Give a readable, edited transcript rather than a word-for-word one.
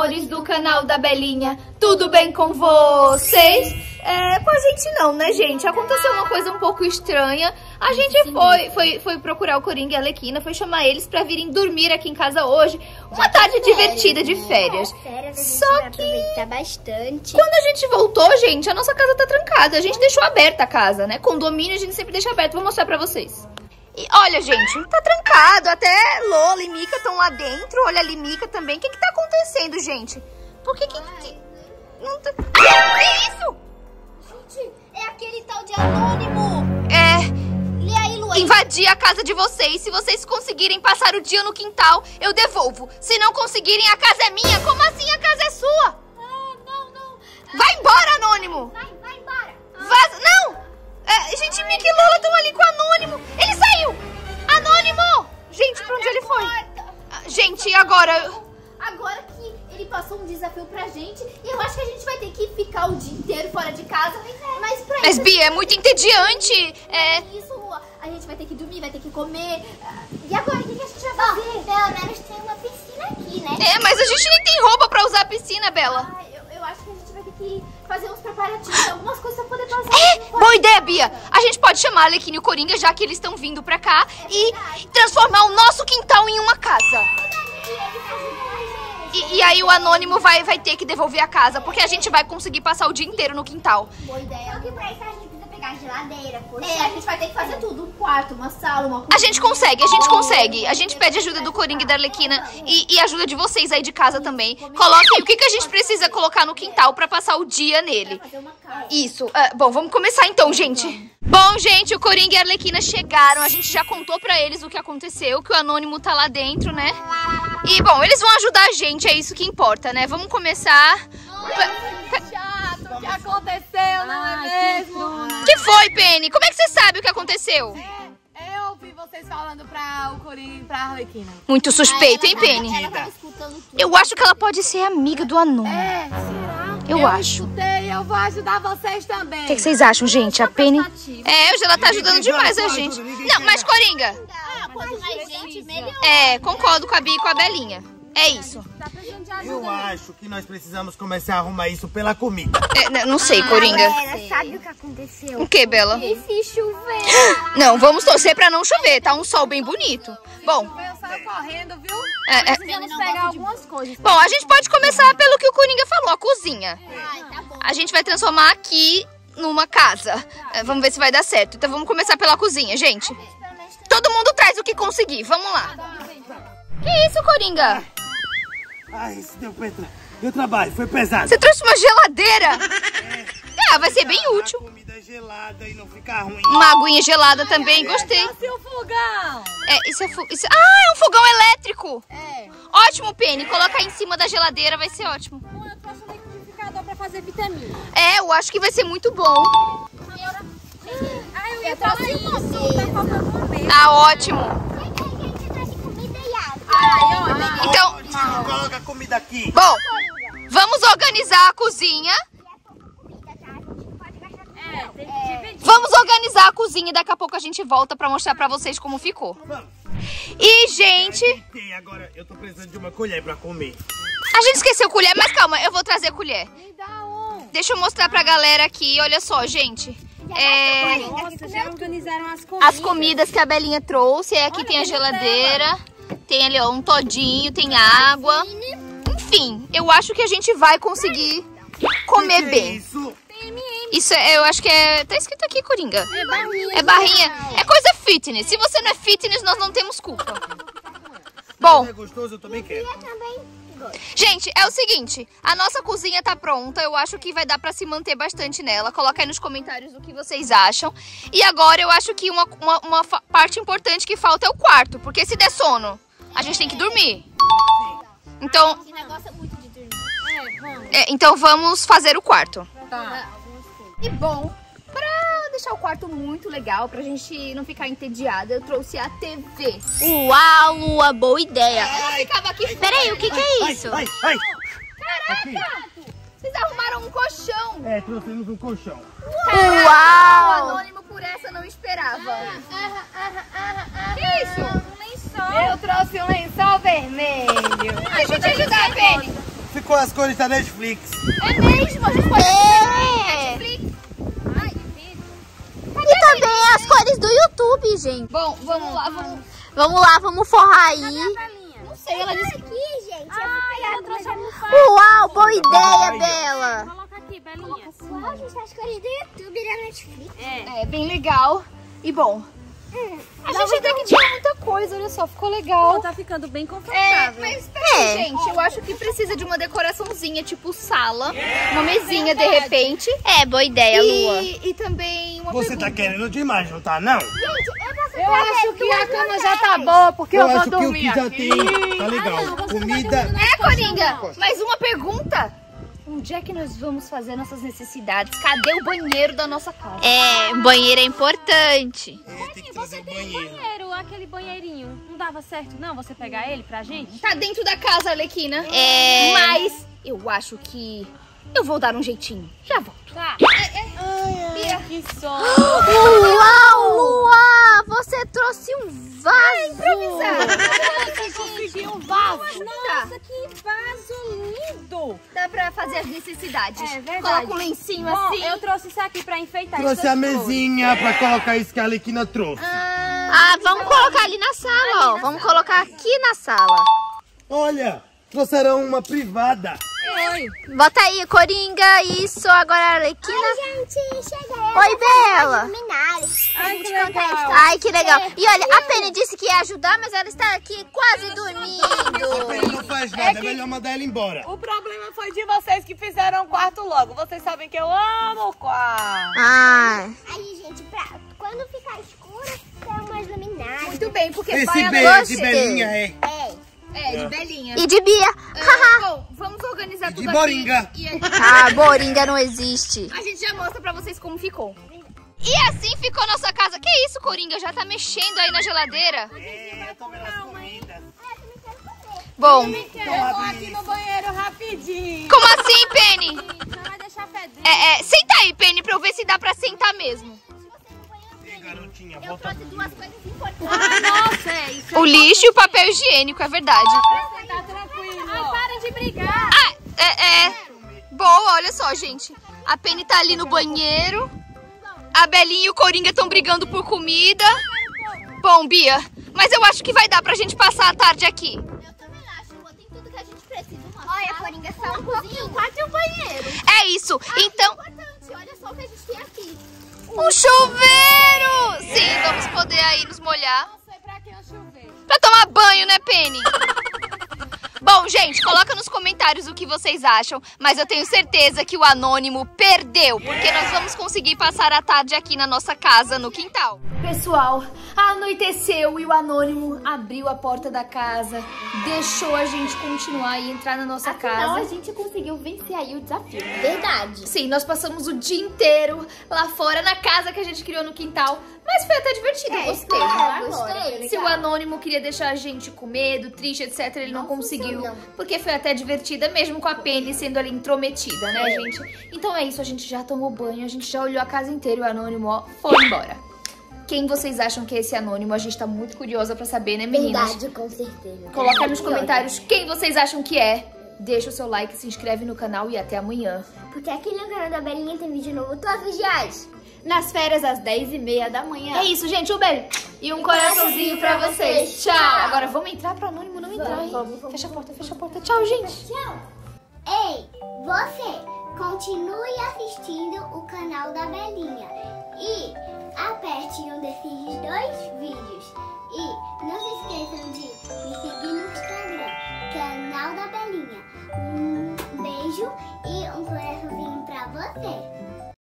amores do canal da Belinha, tudo bem com vocês? Com a gente não, né, gente? Aconteceu uma coisa um pouco estranha. A gente foi procurar o Coringa e a Arlequina, foi chamar eles pra virem dormir aqui em casa hoje. Uma tarde divertida de férias. Só que quando a gente voltou, gente, a nossa casa tá trancada. A gente deixou aberta a casa, né? Condomínio a gente sempre deixa aberto. Vou mostrar pra vocês. E olha, gente, tá trancado. Até Lola e Mica estão lá dentro. Olha ali, Mica também. O que que tá acontecendo, gente? Por que que... Não tá... Ah, é isso? Gente, é aquele tal de Anônimo. É... Invadir a casa de vocês. Se vocês conseguirem passar o dia no quintal, eu devolvo. Se não conseguirem, a casa é minha. Como assim a casa é sua? Ah, não, não. Vai embora, Anônimo. Vai embora. Vaza. Não. Gente, Mica e Lola estão ali com o Anônimo. Ele saiu. Anônimo. Gente, pra onde ele foi? Gente, agora... Agora que ele passou um desafio pra gente, e eu acho que a gente vai ter que ficar o dia inteiro fora de casa. Mas pra isso... Mas, Bia, é muito entediante. É isso. A gente vai ter que dormir, vai ter que comer. E agora, o que a gente vai fazer? Bom, pelo menos tem uma piscina aqui, né? É, mas a gente nem tem roupa pra usar a piscina, Bela. Ah, eu acho que a gente vai ter que fazer uns preparativos, algumas coisas pra poder fazer. É, boa ideia, Bia. A gente pode chamar a Arlequina e o Coringa, já que eles estão vindo pra cá, e transformar o nosso quintal em uma casa. E aí o Anônimo vai ter que devolver a casa, porque a gente vai conseguir passar o dia inteiro no quintal. Boa ideia. Só que pra isso a gente... pegar geladeira, colher. A gente vai ter que fazer tudo. Um quarto, uma sala, uma cozinha. A gente consegue, a gente consegue. A gente pede ajuda do Coringa e da Arlequina e ajuda de vocês aí de casa também. Coloquem o que a gente precisa colocar no quintal pra passar o dia nele. Isso. Bom, vamos começar então, gente. Bom, gente, o Coringa e a Arlequina chegaram. A gente já contou pra eles o que aconteceu, que o Anônimo tá lá dentro, né? E, bom, eles vão ajudar a gente, é isso que importa, né? Vamos começar... O que aconteceu, não é mesmo? O que foi, Penny? Como é que você sabe o que aconteceu? Eu ouvi vocês falando pra o Coringa e pra Arlequina. Muito suspeito, hein, Penny? Ela tava escutando tudo. Eu acho que ela pode ser amiga do Anônimo. É, será? Eu acho. Escutei, eu vou ajudar vocês também. O que vocês acham, gente? A Penny... É, hoje ela tá ajudando demais a gente. Não, mas Coringa... Quanto mais gente, melhor. É, concordo com a Bia e com a Belinha. É isso. Eu acho que nós precisamos começar a arrumar isso pela comida. Não sei, Coringa. Ela sabe o que aconteceu. O que, Bela? E se chover? Não, vamos torcer pra não chover. Tá um sol bem bonito. Bom... correndo, viu? Precisamos pegar algumas coisas. Bom, a gente pode começar pelo que o Coringa falou, a cozinha. Tá bom. A gente vai transformar aqui numa casa. Vamos ver se vai dar certo. Então vamos começar pela cozinha, gente. Todo mundo traz o que conseguir. Vamos lá. Que isso, Coringa? Ai, isso deu petra. Meu trabalho foi pesado. Você trouxe uma geladeira? É, vai ser bem útil. Comida gelada e não ficar ruim. Uma aguinha gelada também, gostei. Seu fogão. Isso é... Ah, é um fogão elétrico. É. Ótimo, Penny. Colocar em cima da geladeira vai ser ótimo. Eu trouxe um liquidificador pra fazer vitamina. É, eu acho que vai ser muito bom. Agora... eu trouxe um moço, tá faltando uma mesa. Ah, ótimo. Então, coloca comida aqui. Bom, vamos organizar a cozinha. Vamos organizar a cozinha e daqui a pouco a gente volta pra mostrar pra vocês como ficou. E, gente... Agora eu tô precisando de uma colher pra comer. A gente esqueceu colher, mas calma, eu vou trazer a colher. Deixa eu mostrar pra galera aqui, olha só, gente. Nossa, já organizaram as comidas. As comidas que a Belinha trouxe. Aqui tem a geladeira. Tem ali, ó, um todinho, tem água. Enfim, eu acho que a gente vai conseguir comer bem. Isso eu acho que é... Tá escrito aqui, Coringa. É barrinha. É barrinha. É coisa fitness. Se você não é fitness, nós não temos culpa. Bom... É gostoso, eu também quero. Gente, é o seguinte, a nossa cozinha tá pronta, eu acho que vai dar pra se manter bastante nela. Coloca aí nos comentários o que vocês acham. E agora eu acho que uma parte importante que falta é o quarto, porque se der sono, a gente tem que dormir. Então, esse negócio é muito de dormir. Então vamos fazer o quarto. Tá. E bom, pra deixar o quarto muito legal, pra gente não ficar entediada, eu trouxe a TV. Uau, Lua, boa ideia. Ela ficava aqui. Peraí, o que é isso? Caraca! Vocês arrumaram um colchão. É, trouxemos um colchão. Uau! O Anônimo por essa não esperava. Que é isso? Um lençol. Eu trouxe um lençol vermelho. Deixa eu te ajudar, Penny. com as cores da Netflix. É mesmo, a gente pode ver Netflix. Ai, que vídeo. E também as cores do YouTube, gente. Bom, vamos lá, vamos forrar aí. Não sei, ela disse aqui, gente. Uau, boa ideia, Bela. Coloca aqui, Belinha. Uau, gente, as cores do YouTube da Netflix. É, bem legal e bom. A gente tem que tirar muita coisa, olha só, ficou legal. Ela tá ficando bem confortável. Mas peraí, gente, eu acho que precisa de uma decoraçãozinha, tipo sala, uma mesinha de repente. É, boa ideia, Lua. E também uma pergunta. Você tá querendo demais, não tá, não? Gente, eu acho que a cama já tá boa, porque eu vou dormir aqui. Tá legal, comida... É, Coringa, mas uma pergunta. Onde é que nós vamos fazer nossas necessidades? Cadê o banheiro da nossa casa? É, banheiro é importante. Assim, você tem um banheiro, aquele banheirinho. Não dava certo, não, você pegar ele pra gente? Tá dentro da casa, Arlequina. É. Mas eu acho que eu vou dar um jeitinho. Já volto. Tá. Ai, que sono. Uau, Lua! Você trouxe um vaso. É improvisado. Gente, um vaso. Nossa, que vaso lindo. Dá pra fazer as necessidades. É verdade. Coloca um lencinho assim. Eu trouxe isso aqui pra enfeitar. Trouxe a mesinha pra colocar isso que a Arlequina trouxe. Ah, vamos colocar ali na sala, ó. Vamos colocar aqui na sala. Olha, trouxeram uma privada. Bota aí, Coringa, isso, agora a Arlequina. Oi, gente, cheguei. Oi, Bela. Ai, que legal. E olha, a Penny disse que ia ajudar, mas ela está aqui quase dormindo. A Penny não faz nada, é melhor mandar ela embora. O problema foi de vocês que fizeram o quarto logo. Vocês sabem que eu amo o quarto. Aí, gente, quando ficar escuro, tem umas luminárias. Muito bem, porque esse beijo de Belinha de Belinha. E de Bia. Bom, vamos organizar tudo aqui. Boringa. Ah, Boringa não existe. A gente já mostra pra vocês como ficou. E assim ficou nossa casa. Que isso, Coringa? Já tá mexendo aí na geladeira? É, tô vendo as comidas. Bom. Eu vou aqui no banheiro rapidinho. Como assim, Penny? Não vai deixar fedendo. Senta aí, Penny, pra eu ver se dá pra sentar mesmo. Garotinha, eu trouxe duas coisas importantes. Nossa, isso o lixo e o papel higiênico, é verdade. Você tá tranquilo. Ai, parem de brigar. Boa, olha só, gente. A Penny tá ali no banheiro. A Belinha e o Coringa estão brigando por comida. Bom, Bia, mas eu acho que vai dar pra gente passar a tarde aqui. Eu também acho, Lua. Tem tudo que a gente precisa. Olha, Coringa, só um pouquinho. Quase o banheiro. É isso, então... É importante, olha só o que a gente tem aqui. Um chuveiro! Sim, vamos poder aí nos molhar. Não sei pra que é um chuveiro. Pra tomar banho, né, Penny? Bom, gente, coloca nos comentários o que vocês acham, mas eu tenho certeza que o anônimo perdeu, porque nós vamos conseguir passar a tarde aqui na nossa casa, no quintal. Pessoal, anoiteceu e o anônimo abriu a porta da casa, deixou a gente continuar e entrar na nossa casa. A gente conseguiu vencer aí o desafio. Verdade. Sim, nós passamos o dia inteiro lá fora, na casa que a gente criou no quintal. Mas foi até divertido, gostei. Gostei. Se o anônimo queria deixar a gente com medo, triste, etc, ele não conseguiu. Porque foi até divertida, mesmo com a Penny sendo ali intrometida, né, gente? Então é isso, a gente já tomou banho, a gente já olhou a casa inteira e o anônimo, ó, foi embora. Quem vocês acham que é esse anônimo? A gente tá muito curiosa pra saber, né, meninas? Verdade, com certeza. Coloca nos comentários quem vocês acham que é. Deixa o seu like, se inscreve no canal e até amanhã. Porque aqui no canal da Belinha tem vídeo novo todos os dias. Nas férias, às 10h30 da manhã. É isso, gente. Um beijo e um coraçãozinho pra vocês. Tchau. Agora vamos entrar pro anônimo não entrar, hein? Fecha a porta, fecha a porta. Tchau, gente. Tchau. Ei, você, continue assistindo o canal da Belinha. E aperte um desses dois vídeos. E não se esqueçam de me seguir no Instagram, canal da Belinha. Um beijo e um coraçãozinho pra você.